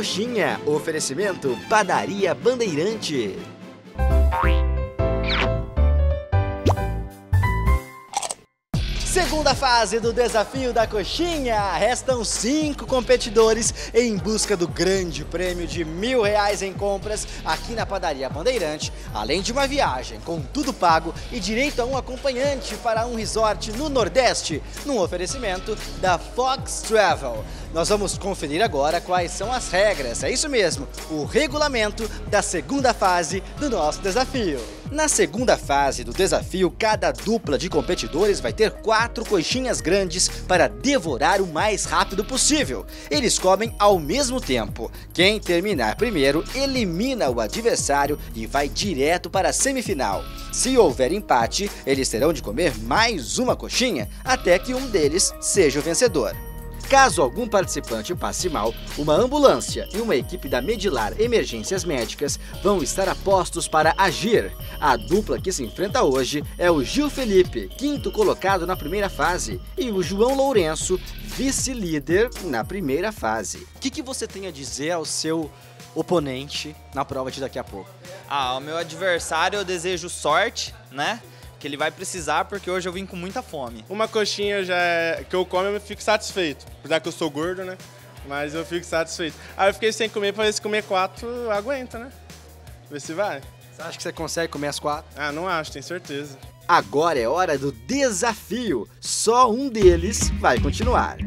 Coxinha. Oferecimento Padaria Bandeirante. Segunda fase do Desafio da Coxinha, restam 5 competidores em busca do grande prêmio de R$ 1.000 em compras aqui na Padaria Bandeirante, além de uma viagem com tudo pago e direito a um acompanhante para um resort no Nordeste, num oferecimento da Fox Travel. Nós vamos conferir agora quais são as regras, é isso mesmo, o regulamento da segunda fase do nosso desafio. Na segunda fase do desafio, cada dupla de competidores vai ter 4 coxinhas grandes para devorar o mais rápido possível. Eles comem ao mesmo tempo. Quem terminar primeiro elimina o adversário e vai direto para a semifinal. Se houver empate, eles terão de comer mais uma coxinha até que um deles seja o vencedor. Caso algum participante passe mal, uma ambulância e uma equipe da Medilar Emergências Médicas vão estar a postos para agir. A dupla que se enfrenta hoje é o Gil Felipe, 5º colocado na primeira fase, e o João Lourenço, vice-líder na primeira fase. O que você tem a dizer ao seu oponente na prova de daqui a pouco? Ah, ao meu adversário eu desejo sorte, né? Que ele vai precisar, porque hoje eu vim com muita fome. Uma coxinha que eu como, eu fico satisfeito. Apesar que eu sou gordo, né? Mas eu fico satisfeito. Aí eu fiquei sem comer pra ver se comer 4 aguenta, né? Ver se vai. Você acha que você consegue comer as 4? Ah, não acho, tenho certeza. Agora é hora do desafio. Só um deles vai continuar.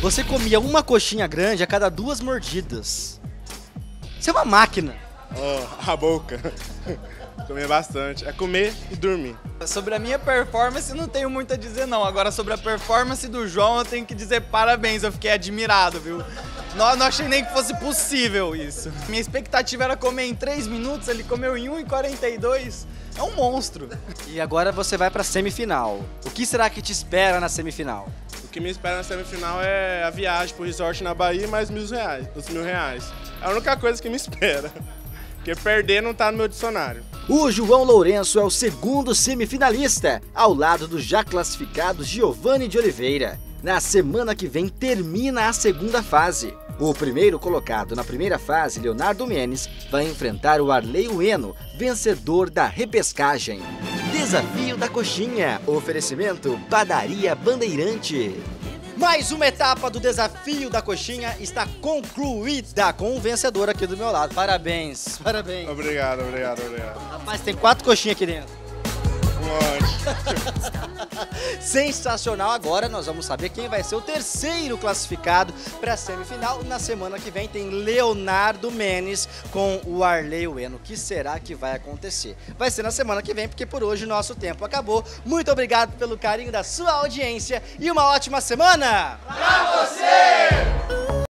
Você comia uma coxinha grande a cada 2 mordidas. Você é uma máquina. Oh, a boca. Comia bastante. É comer e dormir. Sobre a minha performance não tenho muito a dizer não. Agora sobre a performance do João eu tenho que dizer parabéns. Eu fiquei admirado, viu? Não achei nem que fosse possível isso. Minha expectativa era comer em 3 minutos, ele comeu em 1:42. É um monstro. E agora você vai pra semifinal. O que será que te espera na semifinal? O que me espera na semifinal é a viagem pro resort na Bahia e mais R$ 1.000, os R$ 1.000. É a única coisa que me espera, porque perder não tá no meu dicionário. O João Lourenço é o 2º semifinalista, ao lado do já classificado Giovanni de Oliveira. Na semana que vem termina a segunda fase. O primeiro colocado na primeira fase, Leonardo Menes, vai enfrentar o Arley Ueno, vencedor da repescagem. Desafio da Coxinha, oferecimento Padaria Bandeirante. Mais uma etapa do Desafio da Coxinha está concluída com o vencedor aqui do meu lado. Parabéns, parabéns. Obrigado, obrigado, obrigado. Rapaz, tem 4 coxinhas aqui dentro. Sensacional. Agora nós vamos saber quem vai ser o 3º classificado para a semifinal. Na semana que vem tem Leonardo Menes com o Arley Ueno. O que será que vai acontecer? Vai ser na semana que vem, porque por hoje o nosso tempo acabou. Muito obrigado pelo carinho da sua audiência e uma ótima semana pra você!